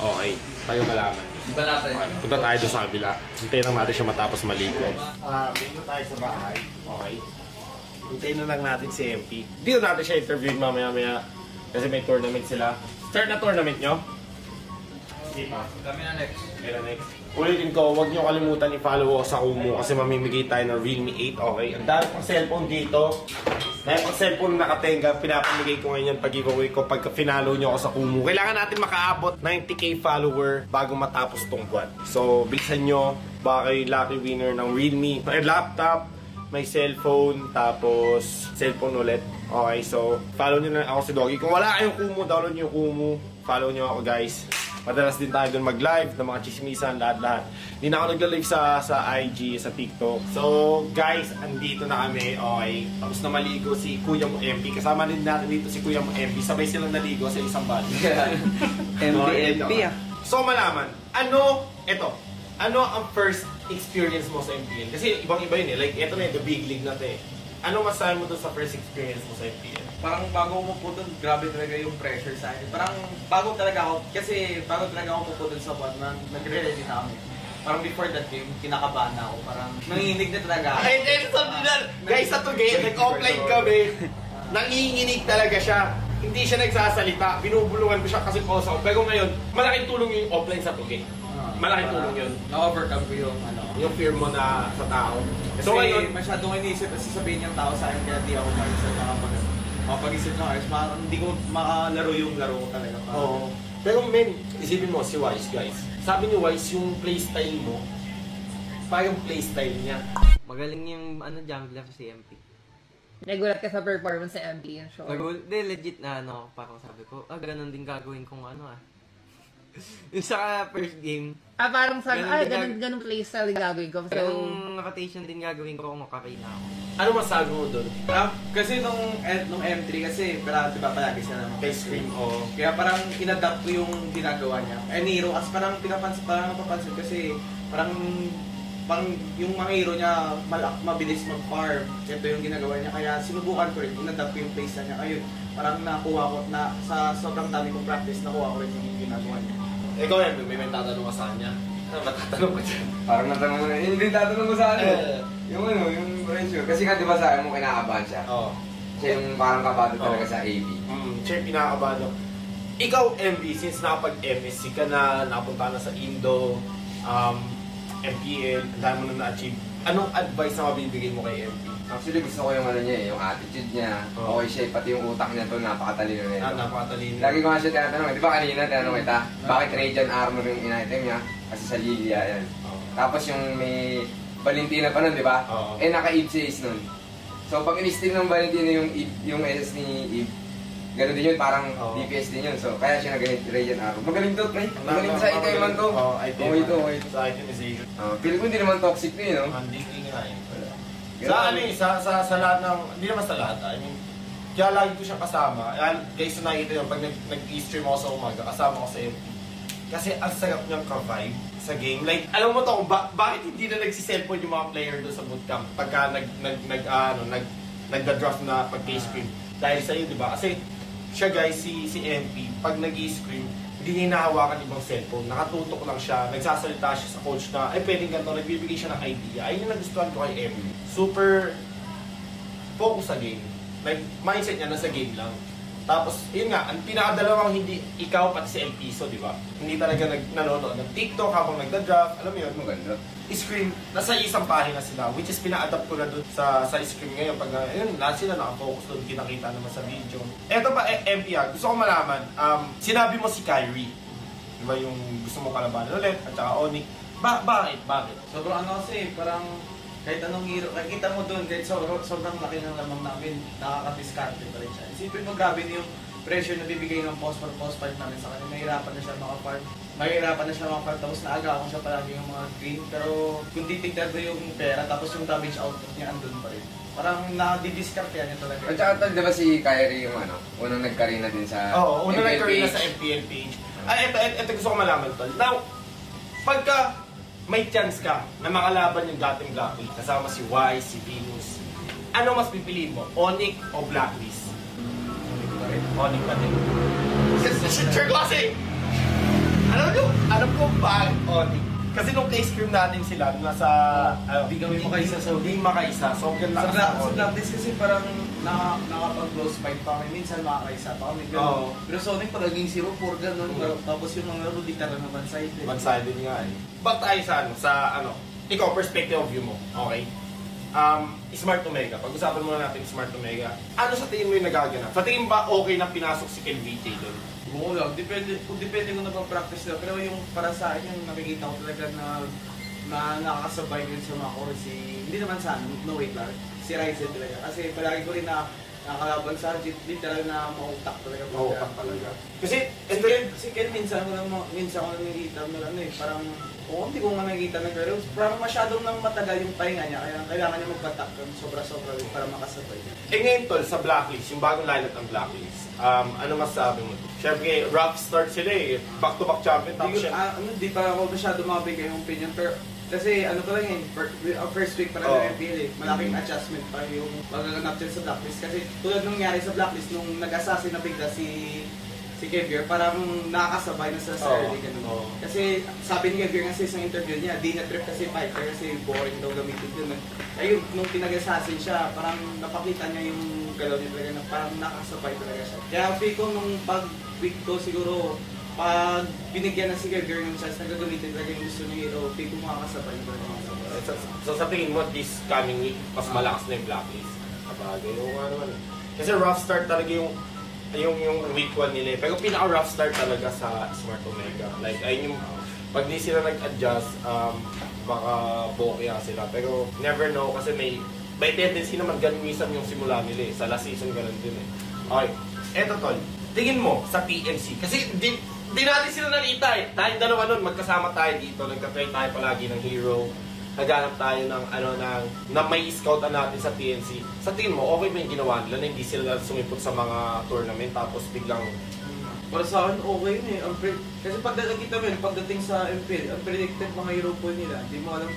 Okay, tayo malaman. Iba natin. Okay, punta tayo doon sa kabila. Hintayin lang natin siya matapos maligo. Punta tayo sa bahay. Okay. Hintayin na lang natin si MP. Dito natin siya interviewin mamaya-maya. Kasi may tournament sila. Start na tournament nyo? Hindi pa. Kami na next. Kami na next. Ulitin ko, huwag nyo kalimutan i-follow ako sa Kumo kasi mamimigay tayo ng Realme 8, okay? Ang dami pang cellphone dito. Dahil pang cellphone na nakatenga, pinapamigay ko ngayon yung pag-giveaway ko pagka finalo nyo ako sa Kumu. Kailangan natin makaabot 90k follower bago matapos tong buwan. So, bilisan nyo, baka kayo lucky winner ng Realme. May laptop, may cellphone, tapos cellphone ulit. Okay, so follow nyo na ako si Doggy. Kung wala kayong Kumu, download nyo yung Kumu. Follow nyo ako, guys. Madalas din tayo doon mag-live ng mga chismisan, lahat-lahat. Hindi na ako nagla-live sa IG, sa TikTok. So, guys, andito na kami. Okay. Tapos na maligo si Kuya mo MP. Kasama din natin dito si Kuya mo MP. Sabay silang naligo sa isang body. MP, ah. So, malaman. Ano, eto. Ano ang first experience mo sa MPN? Kasi ibang-iba yun eh. Like, eto na yun, the big league natin eh. Ano masasabi mo doon sa first experience mo sa MPN? Parang bago mo po doon, grabe talaga yung pressure sa akin. Parang bago talaga ako, kasi bago talaga ako po doon sa buwan, nagre-ready na kami. Parang before that game, kinakabahan na ako. Parang nanginginig na talaga. Ay, guys, sa today, nag-offline kami. Nanginginig talaga siya. Hindi siya nagsasalita. Binubulungan ko siya kasi po sa pero ngayon, malaking tulong yung offline sa today. Malaking tulong yun. Na-overcome ko yung, yung fear mo na sa tao. Kasi so, masyadong iniisip at sasabihin yung tao sa akin kaya di ako mag-isip na kapag-isip na ayos. Hindi ko makalaro yung laro ko talaga. Oo. Pero men, isipin mo si Wise Guys. Sabi ni Wise yung playstyle mo, pa yung playstyle niya. Magaling yung jungler si MP. Nagulat ka sa performance sa MP yung show. Hindi, legit na parang sabi ko, ganun din gagawin kung yung sa first game. Parang sa ganun playstyle gagawin ko. So, yung rotation din gagawin ko kung okay na ako. Ano masabi mo doon? Kasi nung M3 kasi, parang diba palagi siya naman. Kay Scream, o. Kaya parang inadapt ko yung ginagawa niya. And hero, as parang pinapansin, parang napapansin kasi parang yung mga hero niya, mabilis mag-farm. Ito yung ginagawa niya. Kaya sinubukan ko rin, inadapt ko yung playstyle niya. Ayun, parang nakuha ko, sa sobrang dami kong practice, nakuha ko rin yung ginagawa niya. Ikaw yan, may tatanong ka saan niya. Matatanong ko dyan. Parang natanong ko na, hindi tatanong ko saan niya. Yung pressure. Kasi ka diba saan mo kinakabahan siya? Oo. Siya yung parang kabado talaga sa AB. Siya yung pinakabado. Ikaw, MB, since nakapag-MSC ka na, nakapunta na sa Indo, MPL, ang dahil mo na na-achieve. Anong advice na mabibigay mo kay MP? Actually, gusto ko yung niya, yung attitude niya. Okay siya, pati yung utak niya to, napakatalino na ito. Napakatalino. Lagi ko nga siya tinatanong, di ba kanina tinanong kita, bakit Radiant Armor yung in-item niya? Kasi sa Lilia, yan. Tapos yung may Valentina pa nun, di ba? Eh, naka-Eve si Ace nun. So, pag in-steam ng Valentina yung SS ni Eve, gano'n din yun, parang DPS din yun. So, kaya siya nag-Radiant Armor. Magaling to, pre. Magaling sa item man to. Okay. Sa itemization. Feeling ko hindi naman toxic to yun, no? Hindi nga yun. Sa sa lahat ng, hindi naman sa lahat, I mean, kaya lagi ko siyang kasama. Guys, so nakikita yun, pag nag-e-stream ako sa umaga, kasama ko sa MP. Kasi ang sarap niyang ka-vibe sa game. Like, alam mo to kung bakit hindi na nagsiselfon yung mga player doon sa bootcamp pagka nagda-draft na pag-e-stream. Dahil sa'yo, di ba? Kasi siya guys, si MP, pag nag-e-stream, hindi niya nahawakan ibang cellphone. Nakatutok lang siya, nagsasalita siya sa coach na, ay pwedeng ganito, nagbibigay siya ng idea. Ayun yung nagustuhan ko kay Epi. Super focus sa game. Like, mindset niya na sa game lang. Tapos, yun nga, ang pinakadalawang hindi ikaw pati si Elpiso, di ba? Hindi talaga nanonood ng TikTok habang nagda-draft. Alam mo yun, maganda. Screen, nasa isang pahina sila, which is pina-adapt ko na doon sa screen ngayon. Pag yun, lahat sila nakafocus doon, kinakita naman sa video. Eto pa, MP ha, gusto ko malaman, sinabi mo si Kyrie. Di ba yung gusto mo kalabanan ulit, at saka Onyx. Bakit? Sobrang kasi, parang kahit anong hero, nakikita mo doon, kahit sobrang laki ng lamang namin, nakaka-discarte pa rin siya. Isipin mo, grabe niyo yung pressure na bibigay ng post for post fight namin sa kanya. Mahirapan na siya maka-farm. Tapos naaga ako siya palagi yung mga green. Pero kung titignan mo yung pera, tapos yung damage output niya andun pa rin. Parang nakadi-discarte yan yung talaga. At saka, diba si Kyrie yung unang nagkarina din sa MPL page? Oo, unang nagkarina sa MPL page. Ito gusto ko malaman to. Now, pagka may chance ka na makalaban yung dating Blackbeats kasama si Wise, si Venus. Ano mas pipiliin mo? Onyx o Blackbeats? Onyx pa rin. Onyx pa rin. Sure, kasi! Alam mo Bakit Onyx? Kasi nung place cream natin sila, nasa... Hindi makaisa sa... Hindi makaisa. So, yun lang sa Onyx. Sa Blacklist kasi parang nakapag-close fight pa kami. Minsan makakaisa pa kami. Pero sa Onyx, pag naging 0-4 ganun. Tapos yung mga laro, di talaga one-sided. One-sided nga eh. Back tayo sa ano, ikaw, perspective of view mo, okay? Smart Omega. Pag-usapan muna natin Smart Omega. Ano sa tingin mo yung nagaganap? Sa tingin ba okay na pinasok si Ken VJ doon? Oo lang. Depende kung nagpa-practice na. Pero yung para sa akin, yung nakikita ko talaga na nakakasabay yun sa mga core si... Hindi naman sa akin, no wait lang. Si Ryzen talaga. Kasi palagi ko rin na nakakalaban sa Jeep. Hindi talaga na mautak talaga. Mautak talaga. Kasi si Ken minsan ko nakikita mo lang eh. Parang... Oo, hindi ko nga nakikita ng Gregor. Parang masyadong nang matagal yung pahinga niya. Kaya kailangan niya magpatak ng sobra-sobra para makasabay niya. E ngayon tol, sa Blacklist, yung bagong lineup ng Blacklist, ano masasabi mo? Siyempre, rough start sila eh. Back-to-back champion. Di pa ako masyado makabigay yung opinion. Pero, kasi ano ko lang yun, first week pa lang yung MPL eh. Malaking adjustment pa yung magaganap din sa Blacklist. Kasi tulad nung nangyari sa Blacklist, nung nag-assassin na bigla si Xavier, parang nakakasabay na sa early ganun. Kasi sabi ni Xavier nga sa isang interview niya, di na-trip kasi Piper kasi boring daw gamitin yun. Ayun, nung pinag-assassin siya, parang napakita niya yung galaw niya talaga na parang nakakasabay talaga siya. Kaya feel ko nung pag-week ko siguro, pag binigyan na si Gregor ng chance na gagamitin talaga yung gusto niya hero, feel ko makakasabay talaga. So sa tingin mo, this coming week, mas malakas na yung Blacklist? Kabagay, oo nga naman eh. Kasi rough start talaga yung week 1 nila eh. Pero pinaka-rough start talaga sa Smart Omega. Like, ayun yung, pag di sila nag-adjust, baka bokeh sila. Pero, never know kasi may tendency naman ganunisan yung simula nila eh. Sa last season, ganun din eh. Okay. Eto, tol. Tingin mo sa PNC. Kasi, di natin sila nalita eh. Tayong dalawa nun, magkasama tayo dito. Nagka-try tayo palagi ng hero. Naghanap tayo ng na may scoutan natin sa PNC. Sa tingin mo, okay ba yung ginawa nila na hindi sila sumipot sa mga tournament tapos biglang... Para sa akin, okay yun eh. Kasi pagdating sa M.P.L., unpredicted mga hero po nila. Hindi mo alam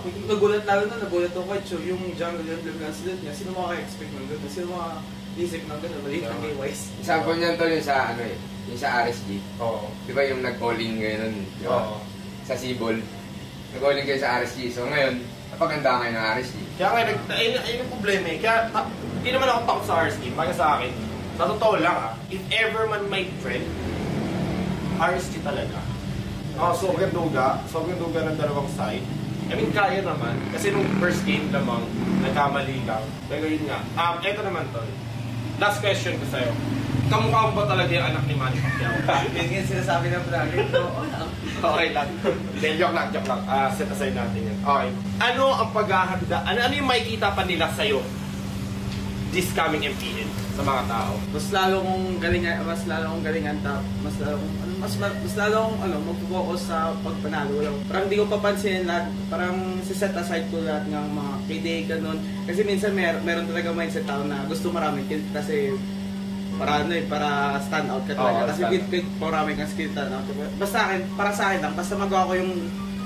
kung nagulat lalo na, nagulat ako kay Cho. Yung jungle yung blog-cancelate niya, sino makaka-expect ng gano'n? Sino makaka-isip ng gano'n? Balik ng A-Wise. Example niyan to yung sa RSG. Oo. Di ba yung nag-calling ngayon? Oo. Sa Sibol. Nag-oling kayo sa RSG. So ngayon, napaganda kayo ng RSG. Kaya ngayon, ayun yung problema eh. Kaya hindi naman ako takot sa RSG. Para sa akin, sa totoo lang if ever man may trend, RSG talaga. Sobrang duga. Sobrang duga ng dalawang side. I mean, kaya naman. Kasi nung first game namang, nagkamali lang. Pero yun nga. Eto naman tol. Last question ko sa'yo. Kamukha mo ba talaga yung anak ni Manny Pacquiao? Yun nga sinasabi ng project ko. Okay lang. Joke lang. Set aside natin yun. Okay. Ano ang paghahanda? Ano yung makikita pa nila sa'yo? This coming MPN sa mga tao. Mas lalo kong mag-focus sa pagpanalo lang. Parang hindi ko papansin lahat, parang set aside ko lahat ng mga KDA, ganun. Kasi minsan meron talaga mindset tao na gusto marami kasi para stand out ka talaga. Kasi marami kang skill stand out. Para sa akin lang, basta magawa ko yung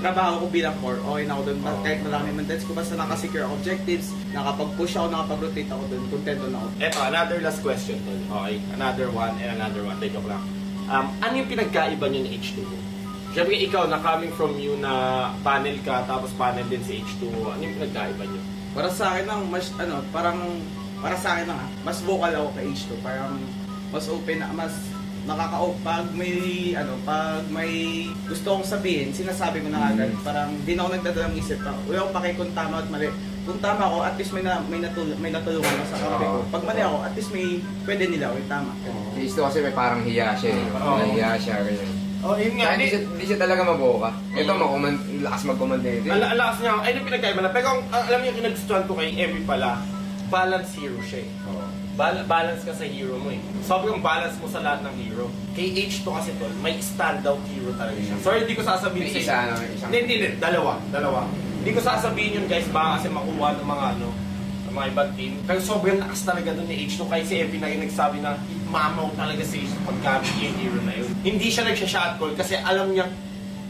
trabaho ko bilang core, okay na ako doon. Kahit marami man dance ko, basta nakasecure objectives, nakapag-push ako, nakapag-rotate ako doon, contento na ako. Eto, another last question doon. Okay, another one. Take off lang. Ano yung pinagkaiba nyo ng H2? Siyempre ikaw, na coming from you na panel ka, tapos panel din si H2, ano yung pinagkaiba nyo? Para sa akin lang, mas vocal ako kay H2, parang mas open, mas pag may gusto kong sabihin, sinasabi ko na agad. Parang di na ako nagdadalang isip. Wala akong pake kung tama at mali. Kung tama ako, at least may natulungan ko sa kape ko. Pag mali ako, at least pwede nila yung tama. Si Isto kasi may parang hiya siya eh. Yun nga. Hindi siya talaga mabuka. Ito, lakas mag-command eh. Lakas niya ako. Ay, pinagkaiba na. Pero alam niyo, kinagustuhan ko kay Epi pala, balance hero siya eh. Balance ka sa hero mo eh. Sobrang balance mo sa lahat ng hero. Kay H2 kasi tol, may standout hero talaga siya. Sorry, hindi ko sasabihin sa isa. Hindi. Dalawa. Hindi ko sasabihin yun guys, baka kasi makuha ng mga ibang team. Pero sobrang lakas talaga doon ni H2. Kahit si Epi na yung nagsabi na mamaw talaga si H2 paggamit yung hero na yun. Hindi siya nagsha-shot call kasi alam niya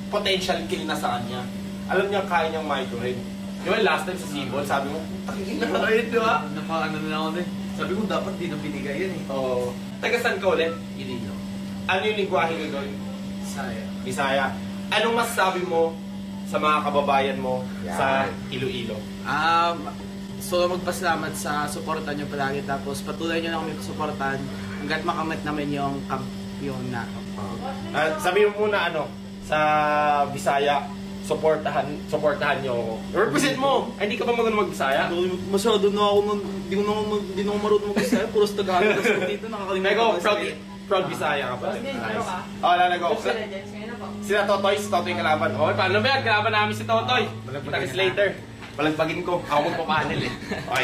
potential kill na sa kanya. Alam niya kaya niyang micro rin. Di ba last time sa Sibol, sabi mo, takikin na rin, di ba? Napakano na ako din. Sabi ko, dapat di na binigay yan eh. Oo. Tagasan ka ulit? Ilino. Ano yung lingwahe ka doon? Bisaya. Anong masasabi mo sa mga kababayan mo sa Iloilo? So magpasalamat sa suporta nyo palagi, tapos patuloy nyo na kami suportahan hanggat makamit namin yung kampiyon na. Sabi mo muna ano, sa Bisaya, suportahan nyo ako. Represent mo! Hindi ka ba marunong mag-Bisaya? Masyado na ako, hindi ko marunong mag-Bisaya, puro sa Tagalog. Dito nakakalimutan ko kasi. Proud Bisaya ka ba? Oo, lalago. Sila Totoy, si Totoy kalaban. Oh, paano ba yan? Kalaban namin si Totoy. Kita later. Balagbagin ko. Ako magpapanel eh. Okay.